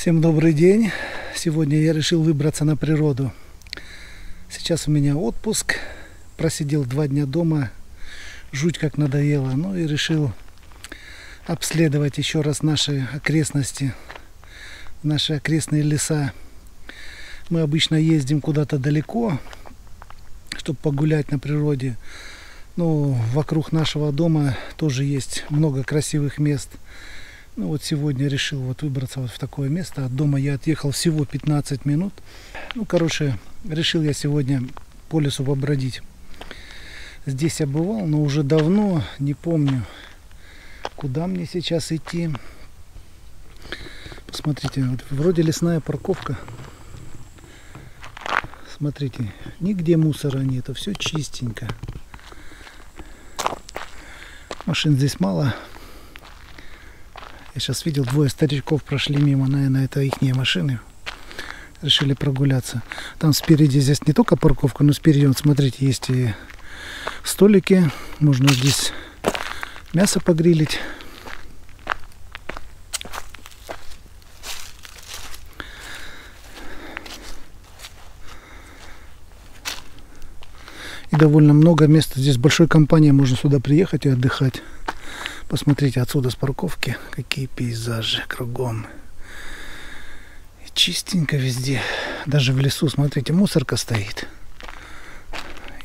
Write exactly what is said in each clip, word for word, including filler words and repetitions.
Всем добрый день! Сегодня я решил выбраться на природу. Сейчас у меня отпуск. Просидел два дня дома. Жуть как надоело. Ну и решил обследовать еще раз наши окрестности, наши окрестные леса. Мы обычно ездим куда-то далеко, чтобы погулять на природе. Ну, вокруг нашего дома тоже есть много красивых мест. Ну, вот сегодня решил вот выбраться вот в такое место. От дома я отъехал всего пятнадцать минут. Ну, короче, решил я сегодня по лесу побродить. Здесь я бывал, но уже давно, не помню, куда мне сейчас идти. Посмотрите, вот вроде лесная парковка. Смотрите, нигде мусора нету, все чистенько. Машин здесь мало. Я сейчас видел, двое старичков прошли мимо, наверное, это их машины. Решили прогуляться. Там спереди здесь не только парковка, но спереди, вот, смотрите, есть и столики. Можно здесь мясо погрилить. И довольно много места. Здесь большой компания, можно сюда приехать и отдыхать. Посмотрите отсюда с парковки, какие пейзажи кругом. И чистенько везде. Даже в лесу, смотрите, мусорка стоит.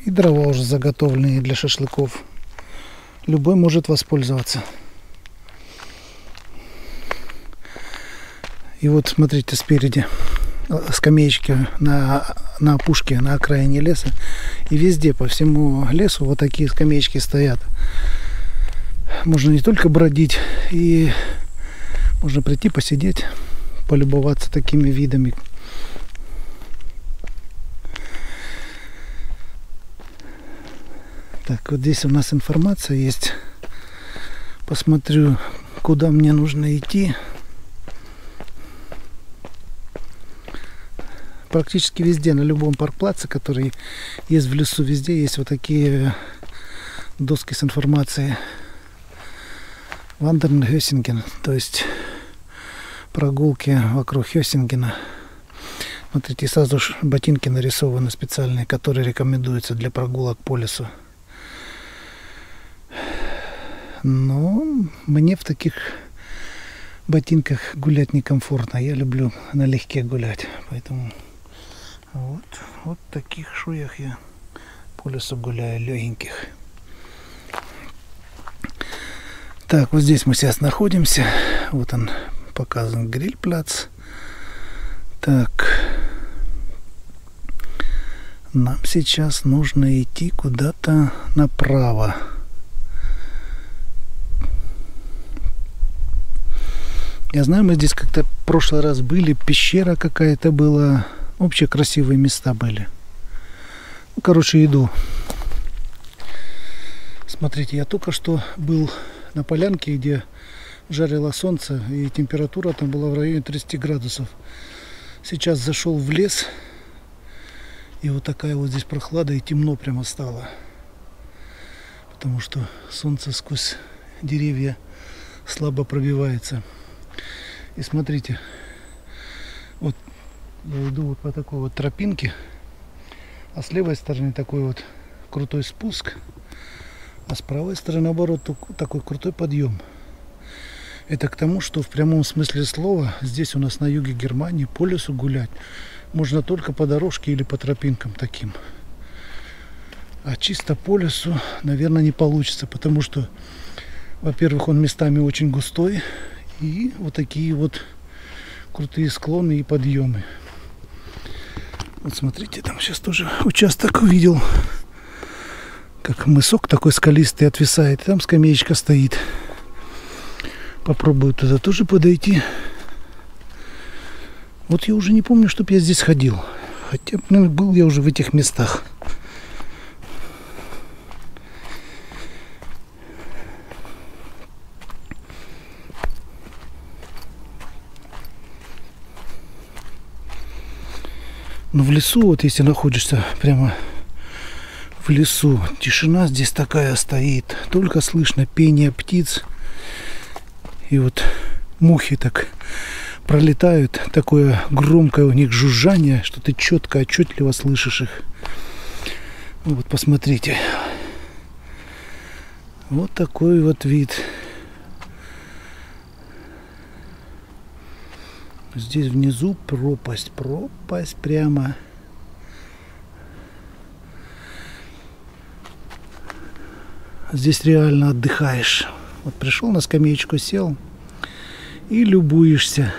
И дрова уже заготовленные для шашлыков. Любой может воспользоваться. И вот смотрите спереди скамеечки на, на опушке, на окраине леса. И везде, по всему лесу вот такие скамеечки стоят. Можно не только бродить, и можно прийти посидеть, полюбоваться такими видами. Так, вот здесь у нас информация есть. Посмотрю, куда мне нужно идти. Практически везде, на любом паркплаце, который есть в лесу, везде есть вот такие доски с информацией. Вандерн Хесинген, то есть прогулки вокруг Хёсингена. Смотрите, сразу же ботинки нарисованы специальные, которые рекомендуются для прогулок по лесу. Но мне в таких ботинках гулять некомфортно. Я люблю налегке гулять. Поэтому вот, вот в таких шуях я по лесу гуляю, легеньких. Так, вот здесь мы сейчас находимся. Вот он показан, грильпляц. Так, нам сейчас нужно идти куда-то направо. Я знаю, мы здесь как-то в прошлый раз были, пещера какая-то была. Вообще красивые места были. Ну, короче, иду. Смотрите, я только что был на полянке, где жарило солнце, и температура там была в районе тридцати градусов. Сейчас зашел в лес, и вот такая вот здесь прохлада, и темно прямо стало, потому что солнце сквозь деревья слабо пробивается. И смотрите, вот я иду вот по такой вот тропинке, а с левой стороны такой вот крутой спуск, а с правой стороны, наоборот, такой крутой подъем. Это к тому, что в прямом смысле слова здесь у нас на юге Германии по лесу гулять можно только по дорожке или по тропинкам таким. А чисто по лесу, наверное, не получится, потому что, во-первых, он местами очень густой, и вот такие вот крутые склоны и подъемы. Вот смотрите, там сейчас тоже участок увидел. Как мысок такой скалистый отвисает. Там скамеечка стоит. Попробую туда тоже подойти. Вот я уже не помню, чтоб я здесь ходил. Хотя, блин, был я уже в этих местах. Но в лесу, вот если находишься прямо... в лесу, тишина здесь такая стоит, только слышно пение птиц, и вот мухи так пролетают, такое громкое у них жужжание, что ты четко, отчетливо слышишь их. Вот посмотрите, вот такой вот вид. Здесь внизу пропасть, пропасть прямо. Здесь реально отдыхаешь. Вот пришел на скамеечку, сел и любуешься.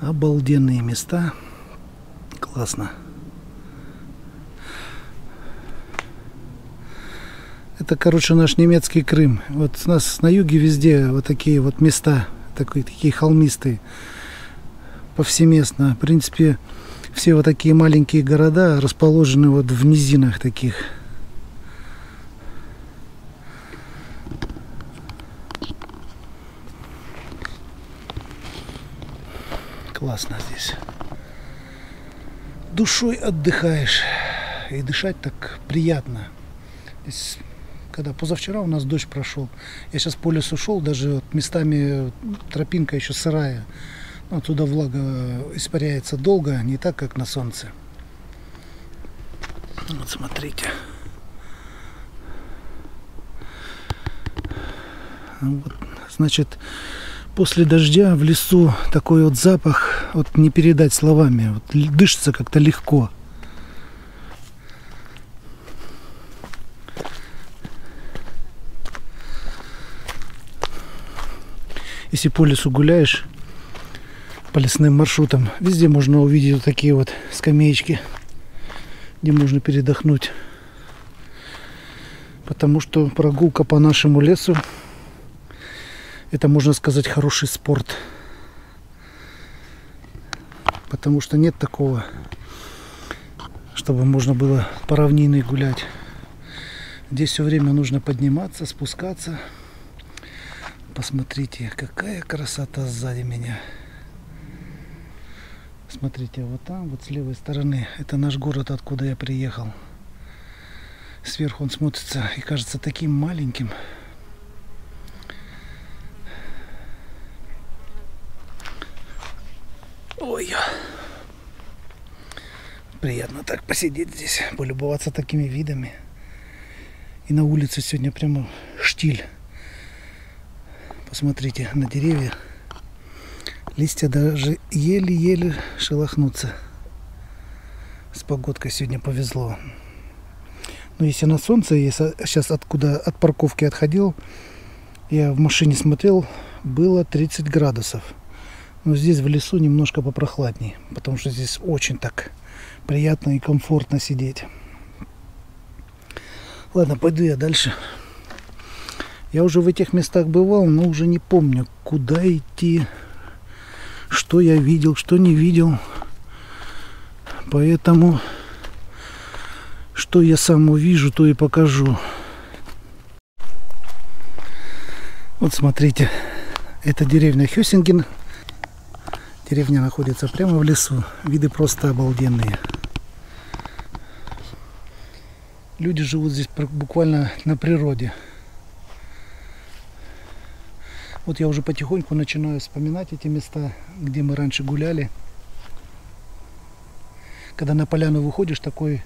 Обалденные места. Классно. Это, короче, наш немецкий Крым. Вот у нас на юге везде вот такие вот места, такие, такие холмистые, повсеместно. В принципе, все вот такие маленькие города расположены вот в низинах таких. Классно здесь. Душой отдыхаешь. И дышать так приятно. Здесь, когда позавчера у нас дождь прошел, я сейчас по лесу шел, даже вот местами тропинка еще сырая. Но оттуда влага испаряется долго, не так, как на солнце. Вот смотрите. Вот, значит, после дождя в лесу такой вот запах, вот не передать словами, вот дышится как-то легко. Если по лесу гуляешь, по лесным маршрутам, везде можно увидеть вот такие вот скамеечки, где можно передохнуть. Потому что прогулка по нашему лесу — это, можно сказать, хороший спорт. Потому что нет такого, чтобы можно было по равнине гулять. Здесь все время нужно подниматься, спускаться. Посмотрите, какая красота сзади меня. Смотрите, вот там, вот с левой стороны, это наш город, откуда я приехал. Сверху он смотрится и кажется таким маленьким. Ой, приятно так посидеть здесь, полюбоваться такими видами. И на улице сегодня прямо штиль. Посмотрите на деревья. Листья даже еле-еле шелохнутся. С погодкой сегодня повезло. Но если на солнце, я сейчас откуда от парковки отходил, я в машине смотрел, было тридцать градусов. Но здесь в лесу немножко попрохладнее, потому что здесь очень так приятно и комфортно сидеть. Ладно, пойду я дальше. Я уже в этих местах бывал, но уже не помню, куда идти, что я видел, что не видел. Поэтому, что я сам увижу, то и покажу. Вот смотрите, это деревня Хёсинген. Деревня находится прямо в лесу. Виды просто обалденные. Люди живут здесь буквально на природе. Вот я уже потихоньку начинаю вспоминать эти места, где мы раньше гуляли. Когда на поляну выходишь, такой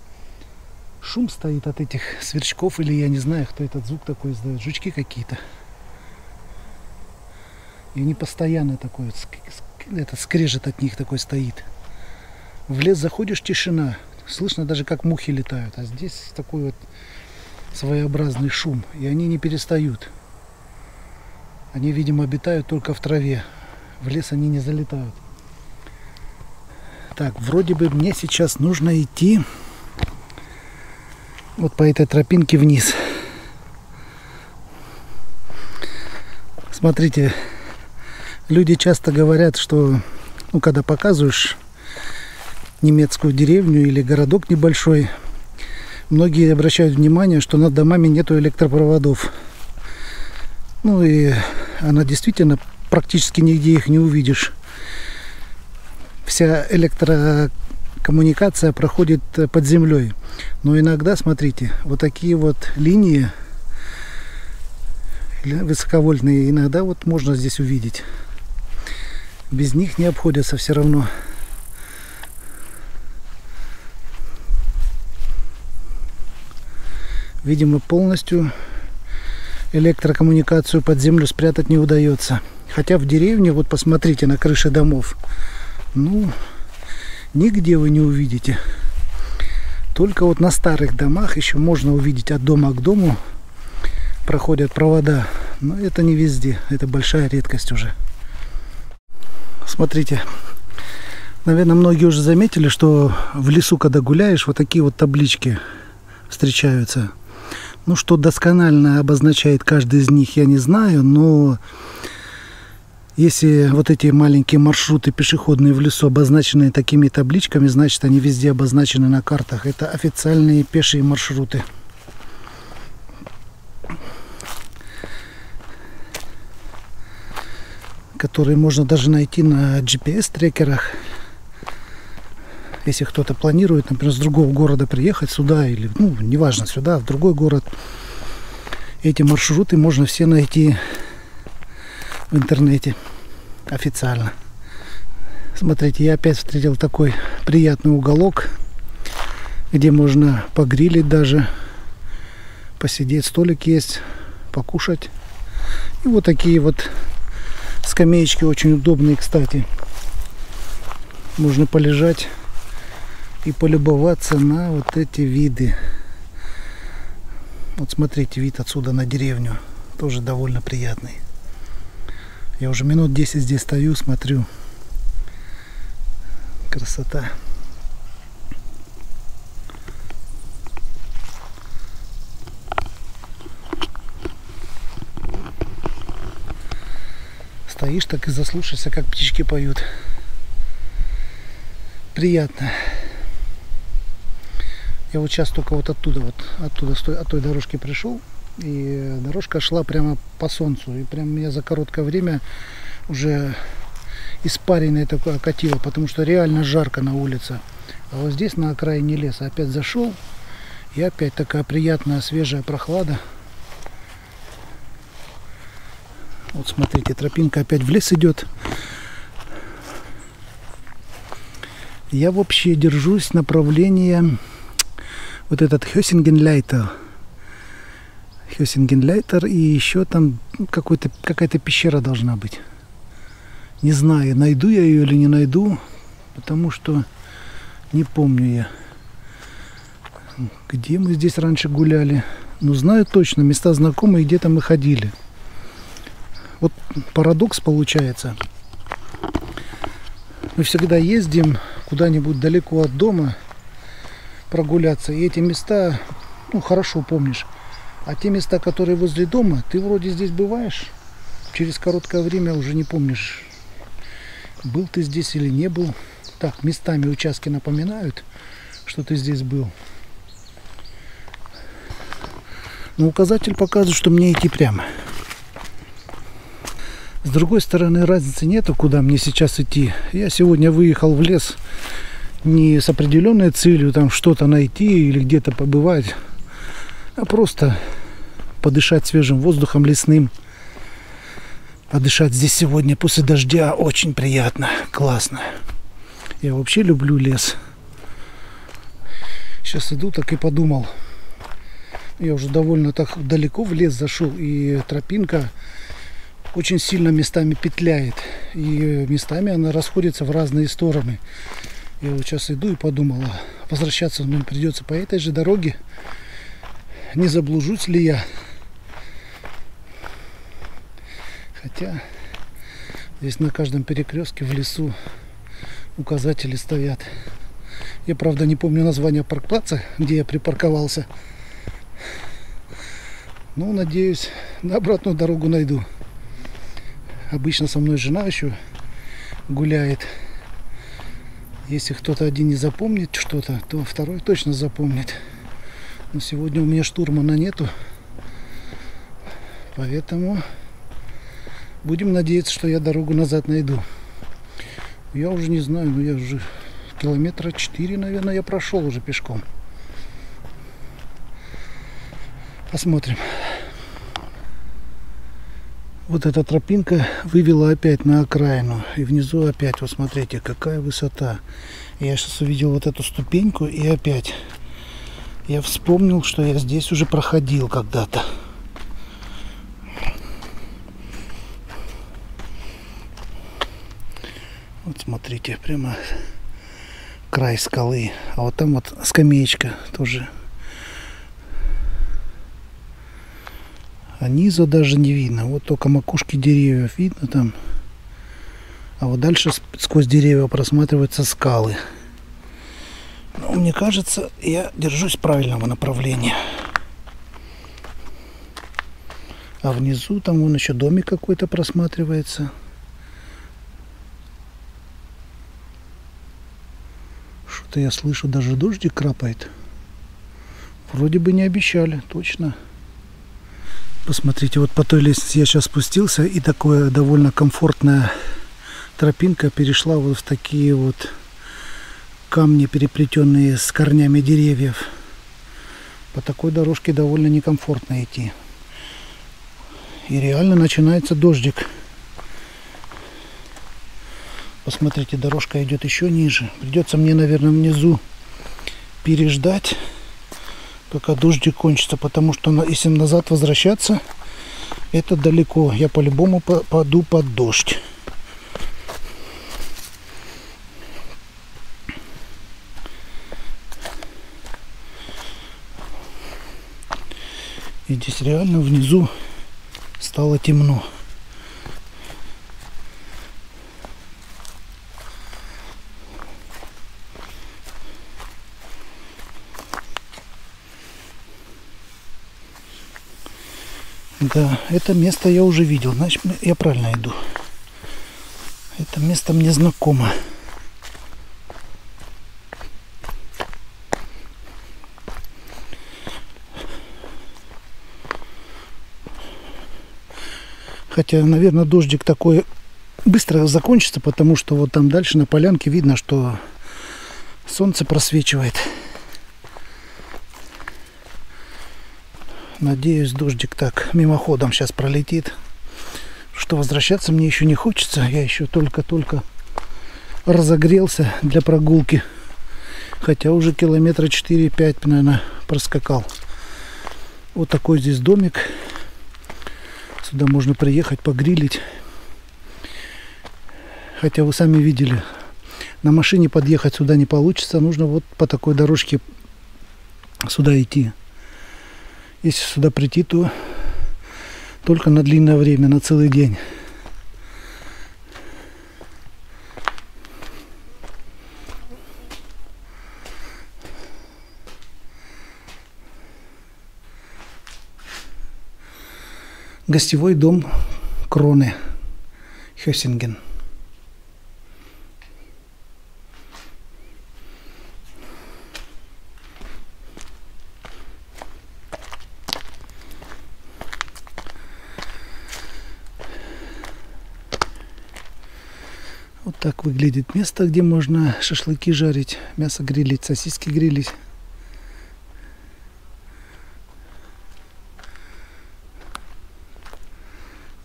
шум стоит от этих сверчков, или я не знаю, кто этот звук такой издает. Жучки какие-то. И они постоянно такой вот... этот скрежет от них такой стоит. В лес заходишь, тишина. Слышно даже, как мухи летают. А здесь такой вот своеобразный шум. И они не перестают. Они, видимо, обитают только в траве. В лес они не залетают. Так, вроде бы мне сейчас нужно идти вот по этой тропинке вниз. Смотрите. Люди часто говорят, что, ну, когда показываешь немецкую деревню или городок небольшой, многие обращают внимание, что над домами нету электропроводов. Ну и она действительно, практически нигде их не увидишь. Вся электрокоммуникация проходит под землей. Но иногда, смотрите, вот такие вот линии высоковольтные иногда вот можно здесь увидеть. Без них не обходятся все равно. Видимо, полностью электрокоммуникацию под землю спрятать не удается. Хотя в деревне, вот посмотрите на крыши домов, ну, нигде вы не увидите. Только вот на старых домах еще можно увидеть, от дома к дому проходят провода. Но это не везде, это большая редкость уже. Смотрите, наверное, многие уже заметили, что в лесу, когда гуляешь, вот такие вот таблички встречаются. Ну, что досконально обозначает каждый из них, я не знаю, но если вот эти маленькие маршруты пешеходные в лесу обозначены такими табличками, значит, они везде обозначены на картах. Это официальные пешие маршруты. Которые можно даже найти на джи пи эс-трекерах. Если кто-то планирует, например, с другого города приехать сюда, или, ну, неважно, сюда, в другой город, эти маршруты можно все найти в интернете официально. Смотрите, я опять встретил такой приятный уголок, где можно погрилить даже, посидеть, столик есть, покушать. И вот такие вот скамеечки очень удобные, кстати. Можно полежать и полюбоваться на вот эти виды. Вот смотрите, вид отсюда на деревню тоже довольно приятный. Я уже минут десять здесь стою, смотрю. Красота. Стоишь так и заслушаешься, как птички поют. Приятно. Я вот сейчас только вот оттуда, вот оттуда, от той дорожки пришел, и дорожка шла прямо по солнцу, и прям меня за короткое время уже испаренное такое окатило, потому что реально жарко на улице. А вот здесь на окраине леса опять зашел, и опять такая приятная свежая прохлада. Вот смотрите, тропинка опять в лес идет. Я вообще держусь направления. Вот этот Хёсингенляйтер. Хёсингенляйтер и еще там какая-то пещера должна быть. Не знаю, найду я ее или не найду, потому что не помню я, где мы здесь раньше гуляли. Но знаю точно, места знакомые, где-то мы ходили. Вот парадокс получается. Мы всегда ездим куда-нибудь далеко от дома прогуляться, и эти места, ну, хорошо помнишь, а те места, которые возле дома, ты вроде здесь бываешь, через короткое время уже не помнишь, был ты здесь или не был. Так, местами участки напоминают, что ты здесь был. Но указатель показывает, что мне идти прямо. С другой стороны, разницы нету, куда мне сейчас идти. Я сегодня выехал в лес не с определенной целью там что-то найти или где-то побывать, а просто подышать свежим воздухом лесным. Подышать здесь сегодня после дождя очень приятно, классно. Я вообще люблю лес. Сейчас иду, так и подумал. Я уже довольно так далеко в лес зашел, и тропинка очень сильно местами петляет, и местами она расходится в разные стороны. Я вот сейчас иду и подумала, возвращаться мне придется по этой же дороге. Не заблужусь ли я? Хотя здесь на каждом перекрестке в лесу указатели стоят. Я, правда, не помню название паркплаца, где я припарковался. Но, надеюсь, на обратную дорогу найду. Обычно со мной жена еще гуляет. Если кто-то один не запомнит что-то, то второй точно запомнит. Но сегодня у меня штурмана нету. Поэтому будем надеяться, что я дорогу назад найду. Я уже не знаю, но я уже километра четыре, наверное, я прошел уже пешком. Посмотрим. Вот эта тропинка вывела опять на окраину. И внизу опять, вот смотрите, какая высота. Я сейчас увидел вот эту ступеньку, и опять я вспомнил, что я здесь уже проходил когда-то. Вот смотрите, прямо край скалы. А вот там вот скамеечка тоже. А низа даже не видно. Вот только макушки деревьев видно там. А вот дальше сквозь деревья просматриваются скалы. Но мне кажется, я держусь правильного направления. А внизу там вон еще домик какой-то просматривается. Что-то я слышу, даже дождик крапает. Вроде бы не обещали, точно. Посмотрите, вот по той лестнице я сейчас спустился, и такое довольно комфортная тропинка перешла вот в такие вот камни, переплетенные с корнями деревьев. По такой дорожке довольно некомфортно идти. И реально начинается дождик. Посмотрите, дорожка идет еще ниже. Придется мне, наверное, внизу переждать, пока дождик кончится, потому что если назад возвращаться, это далеко. Я по-любому попаду под дождь. И здесь реально внизу стало темно. Да, это место я уже видел, значит, я правильно иду. Это место мне знакомо. Хотя, наверное, дождик такой быстро закончится, потому что вот там дальше на полянке видно, что солнце просвечивает. Надеюсь, дождик так мимоходом сейчас пролетит, что возвращаться мне еще не хочется. Я еще только-только разогрелся для прогулки. Хотя уже километра четыре-пять, наверное, проскакал. Вот такой здесь домик. Сюда можно приехать, погрилить. Хотя вы сами видели, на машине подъехать сюда не получится. Нужно вот по такой дорожке сюда идти. Если сюда прийти, то только на длинное время, на целый день. Гостевой дом Кроны Хюссинген. Вот так выглядит место, где можно шашлыки жарить, мясо грилить, сосиски грилить.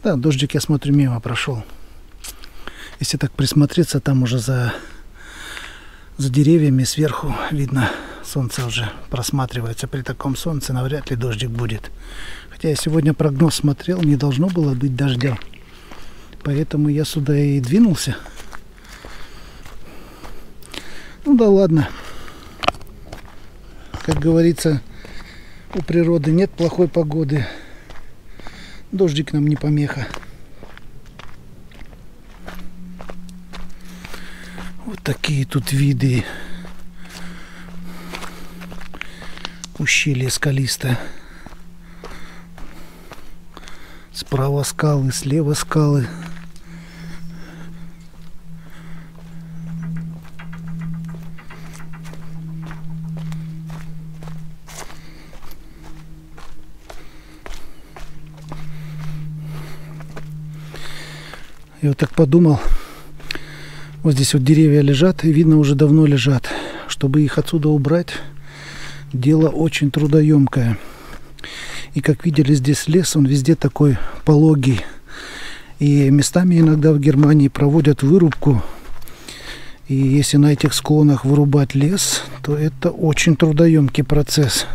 Да, дождик, я смотрю, мимо прошел. Если так присмотреться, там уже за, за деревьями сверху видно, солнце уже просматривается. При таком солнце навряд ли дождик будет. Хотя я сегодня прогноз смотрел, не должно было быть дождя. Поэтому я сюда и двинулся. Ну да ладно. Как говорится, у природы нет плохой погоды. Дождик нам не помеха. Вот такие тут виды. Ущелье скалистое. Справа скалы, слева скалы. Я вот так подумал, вот здесь вот деревья лежат, и видно, уже давно лежат. Чтобы их отсюда убрать, дело очень трудоемкое. И как видели, здесь лес, он везде такой пологий. И местами иногда в Германии проводят вырубку. И если на этих склонах вырубать лес, то это очень трудоемкий процесс.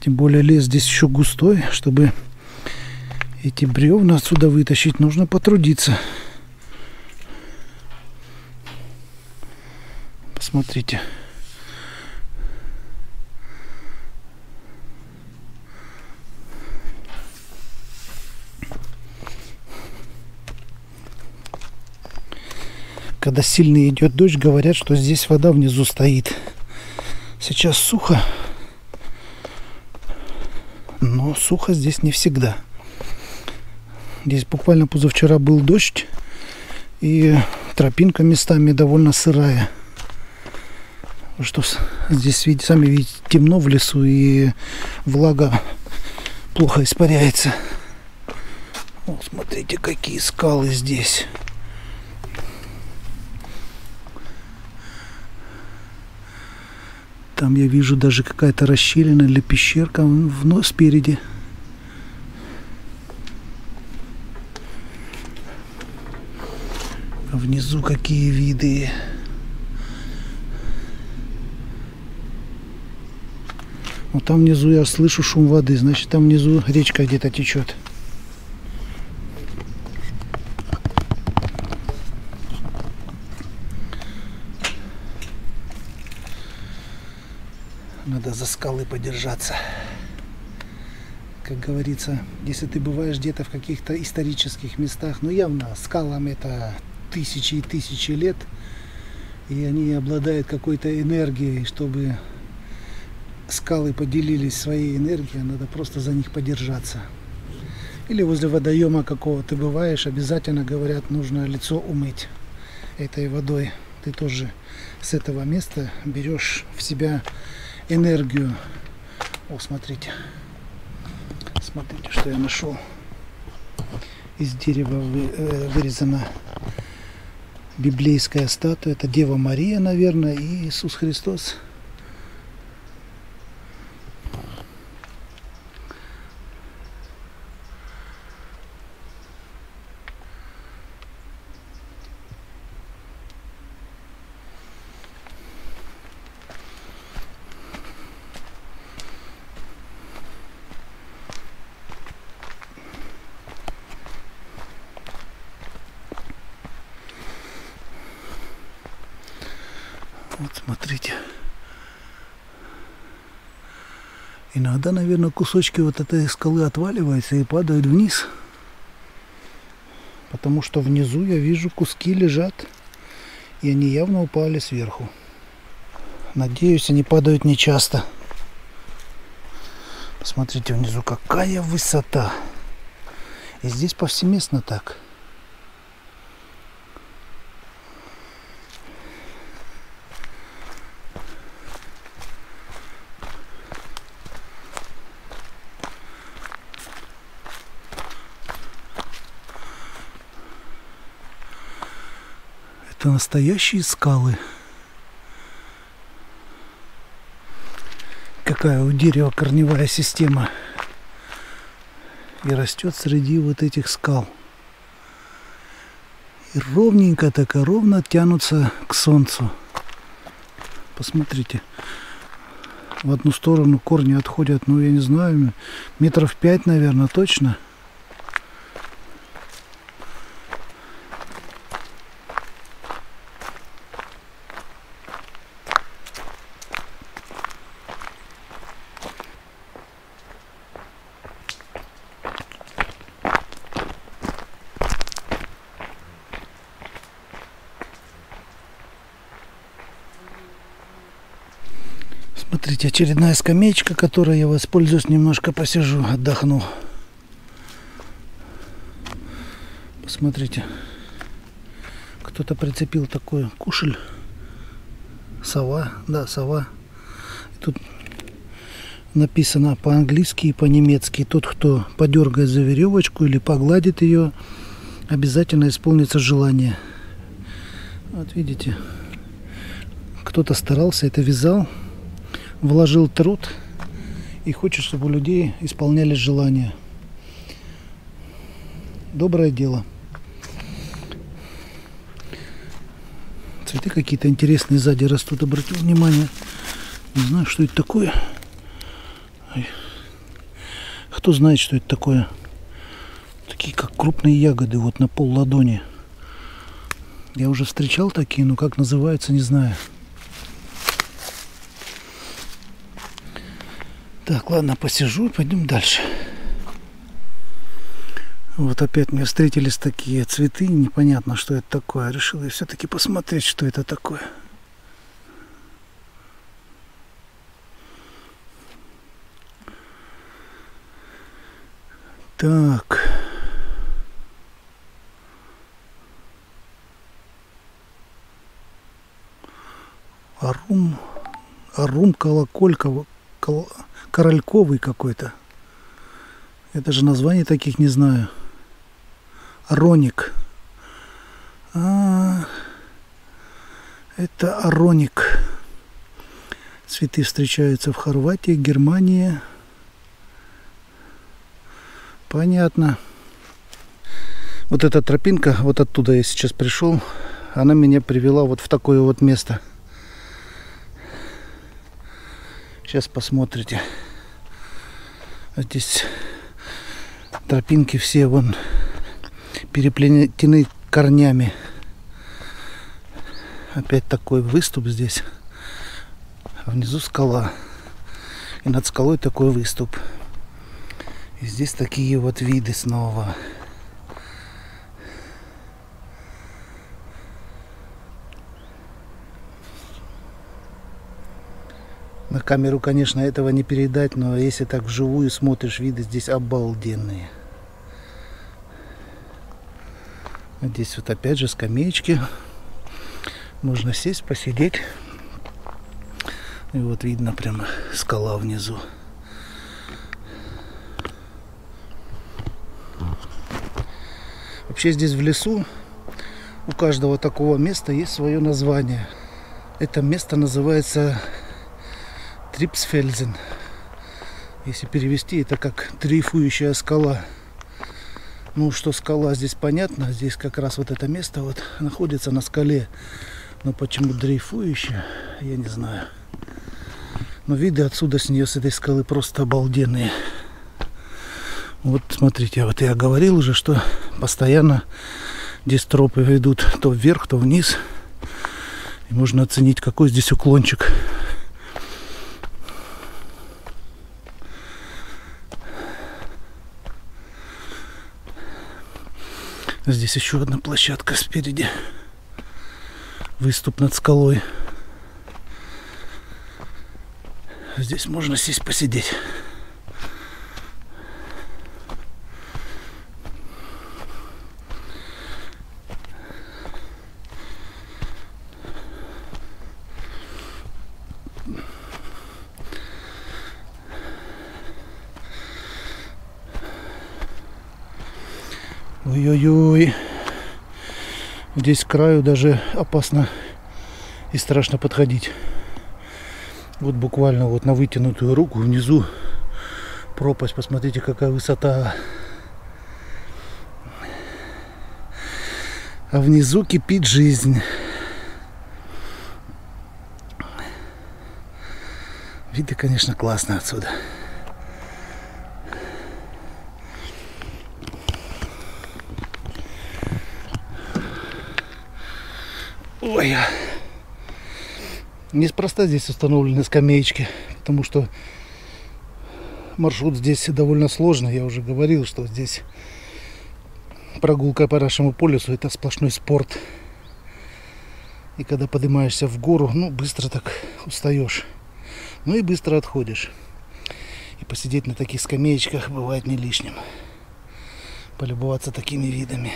Тем более лес здесь еще густой. Чтобы эти бревна отсюда вытащить, нужно потрудиться. Посмотрите. Когда сильный идет дождь, говорят, что здесь вода внизу стоит. Сейчас сухо, но сухо здесь не всегда. Здесь буквально позавчера был дождь, и тропинка местами довольно сырая. Что здесь, видите, сами видите, темно в лесу, и влага плохо испаряется. О, смотрите, какие скалы здесь. Там я вижу даже какая-то расщелина или пещерка вновь спереди. А внизу какие виды. Вот там внизу я слышу шум воды. Значит, там внизу речка где-то течет. Надо за скалы подержаться. Как говорится, если ты бываешь где-то в каких-то исторических местах, ну явно скалам это тысячи и тысячи лет, и они обладают какой-то энергией. Чтобы скалы поделились своей энергией, надо просто за них подержаться. Или возле водоема какого ты бываешь, обязательно говорят, нужно лицо умыть этой водой. Ты тоже с этого места берешь в себя энергию. О, смотрите. Смотрите, что я нашел. Из дерева вырезана библейская статуя. Это Дева Мария, наверное, и Иисус Христос. Вот смотрите, иногда, наверное, кусочки вот этой скалы отваливаются и падают вниз, потому что внизу я вижу куски лежат, и они явно упали сверху. Надеюсь, они падают нечасто. Посмотрите внизу, какая высота. И здесь повсеместно так. Это настоящие скалы. Какая у дерева корневая система. И растет среди вот этих скал. И ровненько так, и ровно тянутся к солнцу. Посмотрите. В одну сторону корни отходят, ну я не знаю, метров пять, наверное, точно. Смотрите, очередная скамеечка, которой я воспользуюсь, немножко посижу, отдохну. Посмотрите, кто-то прицепил такой кушель. Сова, да, сова. Тут написано по-английски и по-немецки. Тот, кто подергает за веревочку или погладит ее, обязательно исполнится желание. Вот видите, кто-то старался, это вязал. Вложил труд и хочет, чтобы у людей исполнялись желания. доброе дело. Цветы какие-то интересные сзади растут, обратил внимание. Не знаю, что это такое. Кто знает, что это такое. Такие, как крупные ягоды, вот на пол ладони. Я уже встречал такие, но как называются, не знаю. Так, ладно, посижу, пойдем дальше. Вот опять мне встретились такие цветы, непонятно, что это такое. Решил я все-таки посмотреть, что это такое. Так. Арум, арум колокольковый, кол, корольковый какой-то. Я даже названий таких не знаю. Ароник. А, это ароник. Цветы встречаются в Хорватии, Германии. Понятно. Вот эта тропинка, вот оттуда я сейчас пришел, она меня привела вот в такое вот место. Сейчас посмотрите. Здесь тропинки все вон переплетены корнями. Опять такой выступ здесь. Внизу скала. И над скалой такой выступ. И здесь такие вот виды снова. На камеру, конечно, этого не передать, но если так вживую смотришь, виды здесь обалденные. Здесь вот опять же скамеечки. Можно сесть, посидеть. И вот видно прямо скала внизу. Вообще здесь в лесу у каждого такого места есть свое название. Это место называется Трипсфельзен. Если перевести, это как дрейфующая скала. Ну, что скала, здесь понятно. Здесь как раз вот это место вот находится на скале. Но почему дрейфующая, я не знаю. Но виды отсюда с нее, с этой скалы, просто обалденные. Вот смотрите, вот я говорил уже, что постоянно здесь тропы ведут то вверх, то вниз. И можно оценить, какой здесь уклончик. Здесь еще одна площадка спереди. Выступ над скалой. Здесь можно сесть посидеть. Ой-ой-ой, здесь к краю даже опасно и страшно подходить. Вот буквально вот на вытянутую руку внизу пропасть, посмотрите, какая высота. А внизу кипит жизнь. Виды, конечно, классные отсюда. Ой, неспроста здесь установлены скамеечки, потому что маршрут здесь довольно сложный. Я уже говорил, что здесь прогулка по нашему полюсу — это сплошной спорт. И когда поднимаешься в гору, ну, быстро так устаешь. Ну и быстро отходишь. И посидеть на таких скамеечках бывает не лишним. Полюбоваться такими видами.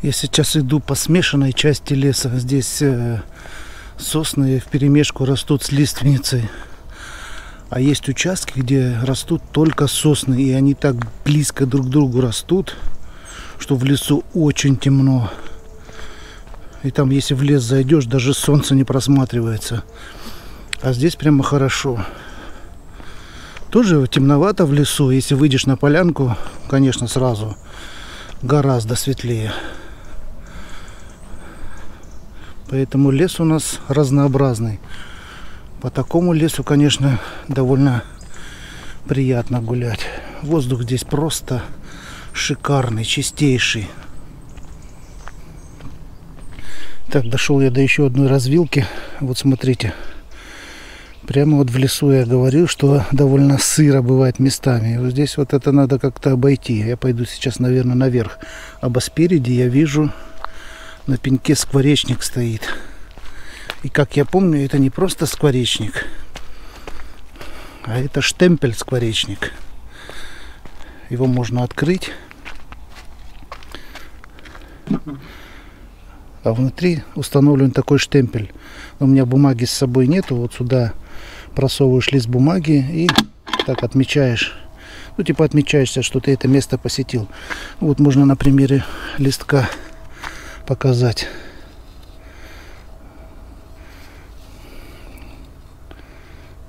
Я сейчас иду по смешанной части леса. Здесь сосны вперемешку растут с лиственницей. А есть участки, где растут только сосны. И они так близко друг к другу растут, что в лесу очень темно. И там, если в лес зайдешь, даже солнце не просматривается. А здесь прямо хорошо. Тоже темновато в лесу. Если выйдешь на полянку, конечно, сразу гораздо светлее. Поэтому лес у нас разнообразный. По такому лесу, конечно, довольно приятно гулять. Воздух здесь просто шикарный, чистейший. Так, дошел я до еще одной развилки. Вот смотрите. Прямо вот в лесу я говорил, что довольно сыро бывает местами. И вот здесь вот это надо как-то обойти. Я пойду сейчас, наверное, наверх. Оба спереди я вижу, на пеньке скворечник стоит. И как я помню, это не просто скворечник, а это штемпель скворечник. Его можно открыть. А внутри установлен такой штемпель. У меня бумаги с собой нету. Вот сюда просовываешь лист бумаги и так отмечаешь. Ну, типа отмечаешься, что ты это место посетил. Вот можно на примере листка показать.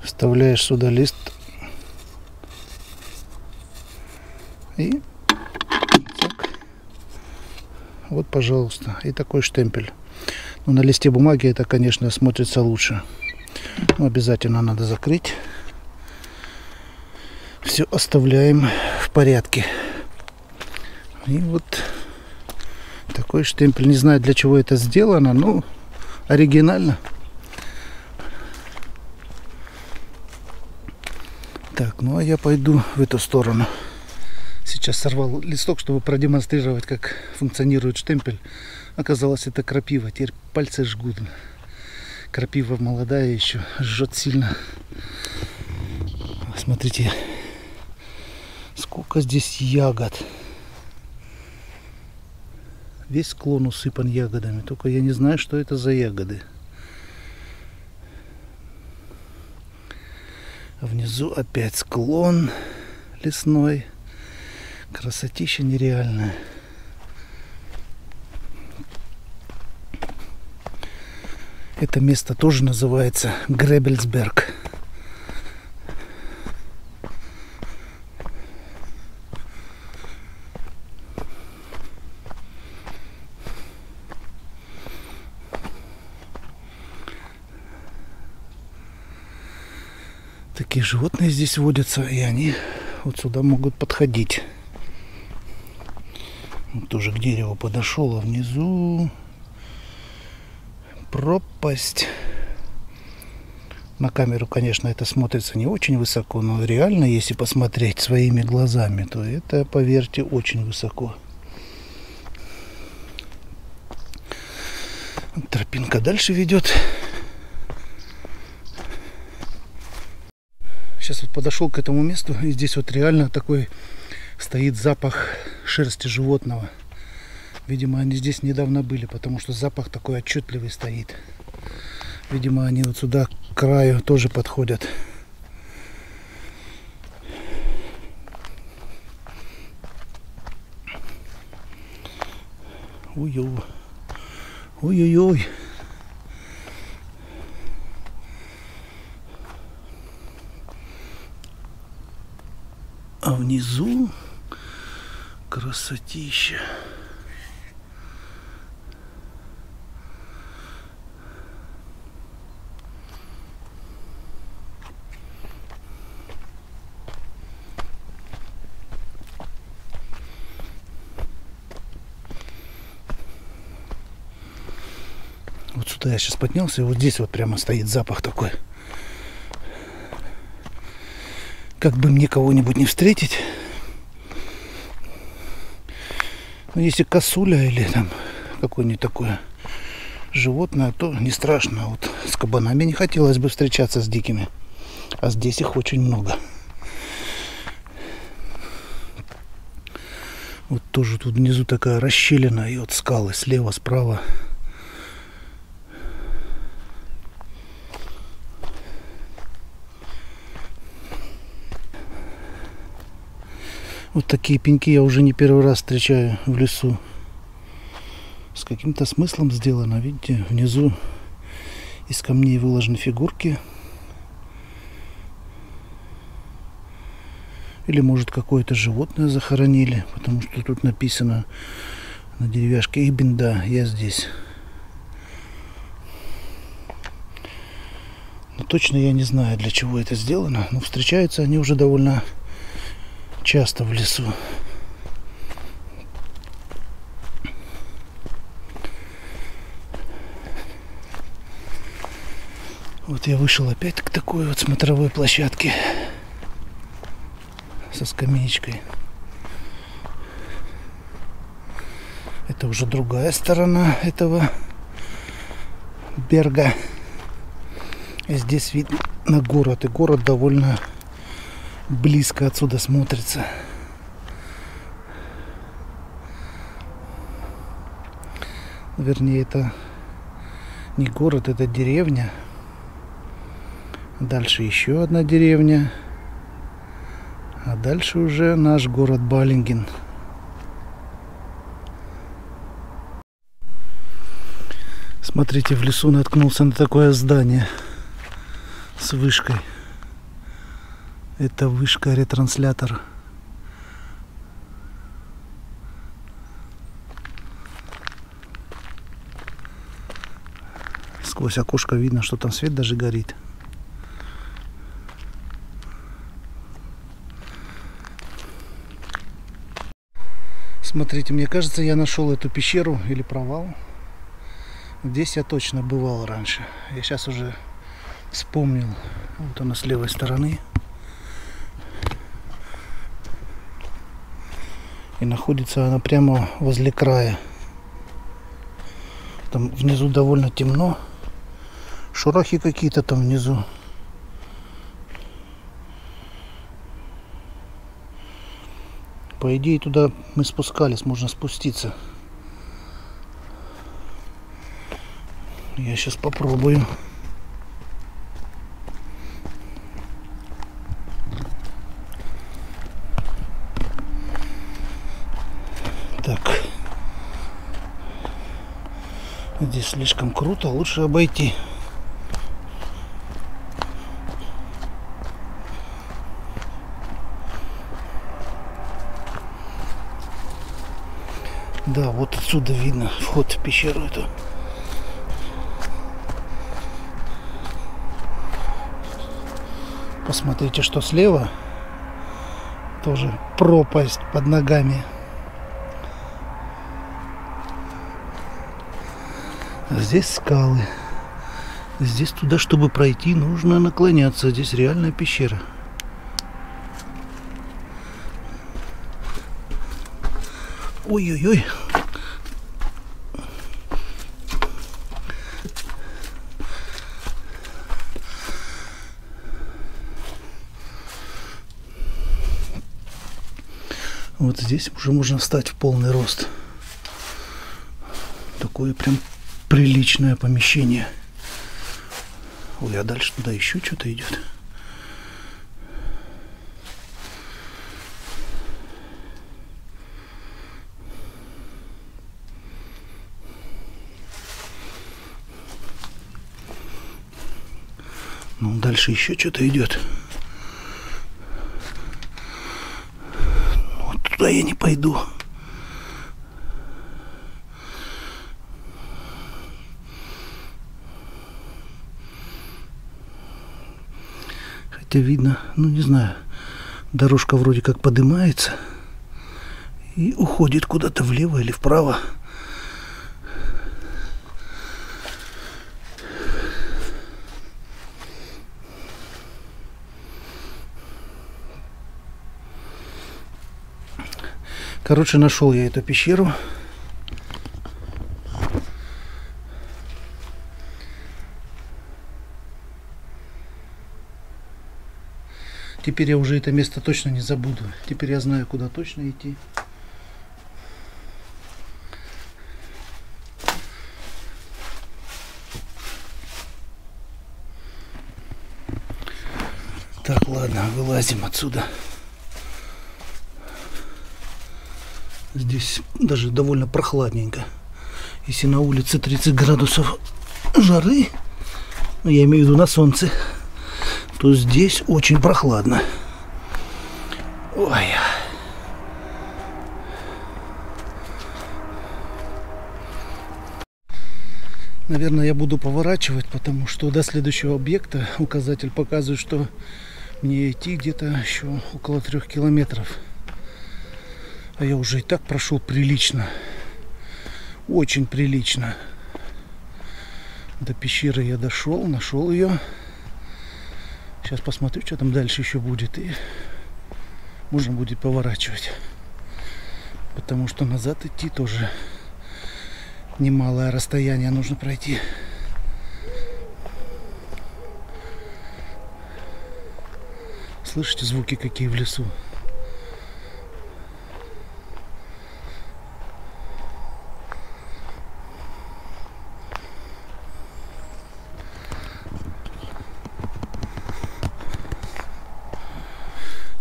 Вставляешь сюда лист и так. Вот, пожалуйста, и такой штемпель. Ну, на листе бумаги это, конечно, смотрится лучше. Но обязательно надо закрыть. Все оставляем в порядке. И вот такой штемпель. Не знаю, для чего это сделано, но оригинально. Так, ну а я пойду в эту сторону. Сейчас сорвал листок, чтобы продемонстрировать, как функционирует штемпель. Оказалось, это крапива. Теперь пальцы жгут. Крапива молодая еще, жжет сильно. Смотрите, сколько здесь ягод. Весь склон усыпан ягодами. Только я не знаю, что это за ягоды. Внизу опять склон лесной. Красотища нереальная. Это место тоже называется Гребельсберг. Такие животные здесь водятся, и они вот сюда могут подходить. Вот тоже к дереву подошел, а внизу пропасть. На камеру, конечно, это смотрится не очень высоко, но реально, если посмотреть своими глазами, то это, поверьте, очень высоко. Тропинка дальше ведет. Сейчас вот подошел к этому месту, и здесь вот реально такой стоит запах шерсти животного. Видимо, они здесь недавно были, потому что запах такой отчетливый стоит. Видимо, они вот сюда к краю тоже подходят. Ой-ой. Ой-ой-ой. А внизу красотища. Вот сюда я сейчас поднялся, и вот здесь вот прямо стоит запах такой. Как бы мне кого-нибудь не встретить. Но если косуля или там какое-нибудь такое животное, то не страшно. Вот с кабанами не хотелось бы встречаться с дикими. А здесь их очень много. Вот тоже тут внизу такая расщелина. И вот скалы слева, справа. Вот такие пеньки я уже не первый раз встречаю в лесу. С каким-то смыслом сделано. Видите, внизу из камней выложены фигурки. Или, может, какое-то животное захоронили, потому что тут написано на деревяшке «Ибн, да, я здесь». Но точно я не знаю, для чего это сделано, но встречаются они уже довольно часто в лесу. Вот я вышел опять к такой вот смотровой площадке со скамеечкой. Это уже другая сторона этого берга. И здесь видно на город. И город довольно близко отсюда смотрится. Вернее, это не город, это деревня. Дальше еще одна деревня. А дальше уже наш город Балинген. Смотрите, в лесу наткнулся на такое здание с вышкой. Это вышка-ретранслятор. Сквозь окошко видно, что там свет даже горит. Смотрите, мне кажется, я нашел эту пещеру или провал. Здесь я точно бывал раньше. Я сейчас уже вспомнил. Вот она с левой стороны. И находится она прямо возле края. Там внизу довольно темно. Шорохи какие-то там внизу. По идее, туда мы спускались, можно спуститься. Я сейчас попробую. Так. Здесь слишком круто, лучше обойти. Да, вот отсюда видно вход в пещеру эту. Посмотрите, что слева. Тоже пропасть под ногами. А здесь скалы. Здесь туда, чтобы пройти, нужно наклоняться. Здесь реальная пещера. Ой-ой-ой. Вот здесь уже можно встать в полный рост. Такое прям приличное помещение. Ой, а дальше туда еще что-то идет. Ну, дальше еще что-то идет. Туда я не пойду. Хотя видно, ну не знаю, дорожка вроде как поднимается и уходит куда-то влево или вправо. Короче, нашел я эту пещеру. Теперь я уже это место точно не забуду. Теперь я знаю, куда точно идти. Так, ладно, вылазим отсюда. Здесь даже довольно прохладненько. Если на улице тридцать градусов жары, я имею в виду на солнце, то здесь очень прохладно. Ой. Наверное, я буду поворачивать, потому что до следующего объекта указатель показывает, что мне идти где-то еще около трех километров. А я уже и так прошел прилично. Очень прилично. До пещеры я дошел, нашел ее. Сейчас посмотрю, что там дальше еще будет. И можно будет поворачивать. Потому что назад идти тоже немалое расстояние нужно пройти. Слышите звуки какие в лесу?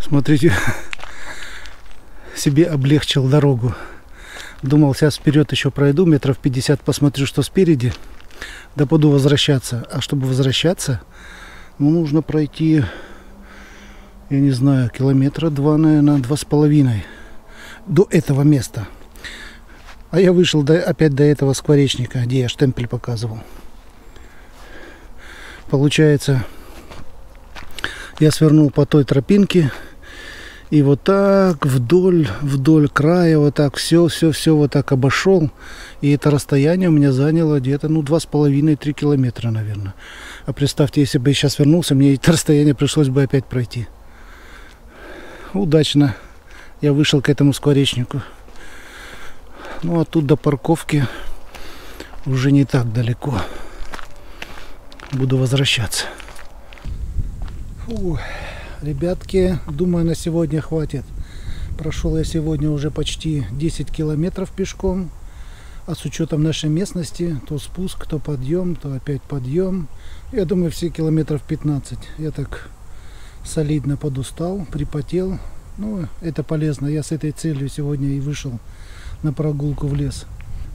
Смотрите, себе облегчил дорогу. Думал, сейчас вперед еще пройду, метров пятьдесят, посмотрю, что спереди. Да буду возвращаться. А чтобы возвращаться, ну, нужно пройти, я не знаю, километра два, наверное, два с половиной до этого места. А я вышел до, опять до этого скворечника, где я штемпель показывал. Получается, я свернул по той тропинке. И вот так вдоль, вдоль края, вот так все-все-все вот так обошел. И это расстояние у меня заняло где-то, ну, два с половиной — три километра, наверное. А представьте, если бы я сейчас вернулся, мне это расстояние пришлось бы опять пройти. Удачно я вышел к этому скворечнику. Ну, а тут до парковки уже не так далеко. Буду возвращаться. Фу. Ребятки, думаю, на сегодня хватит. Прошел я сегодня уже почти десять километров пешком. А с учетом нашей местности, то спуск, то подъем, то опять подъем. Я думаю, все километров пятнадцать. Я так солидно подустал, припотел. Ну, это полезно. Я с этой целью сегодня и вышел на прогулку в лес.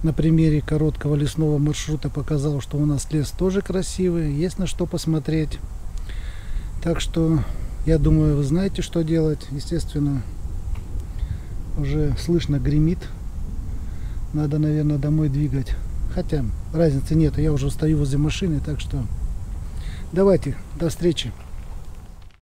На примере короткого лесного маршрута показал, что у нас лес тоже красивый. Есть на что посмотреть. Так что... Я думаю, вы знаете, что делать. Естественно, уже слышно гремит. Надо, наверное, домой двигать. Хотя разницы нет, я уже стою возле машины, так что давайте, до встречи.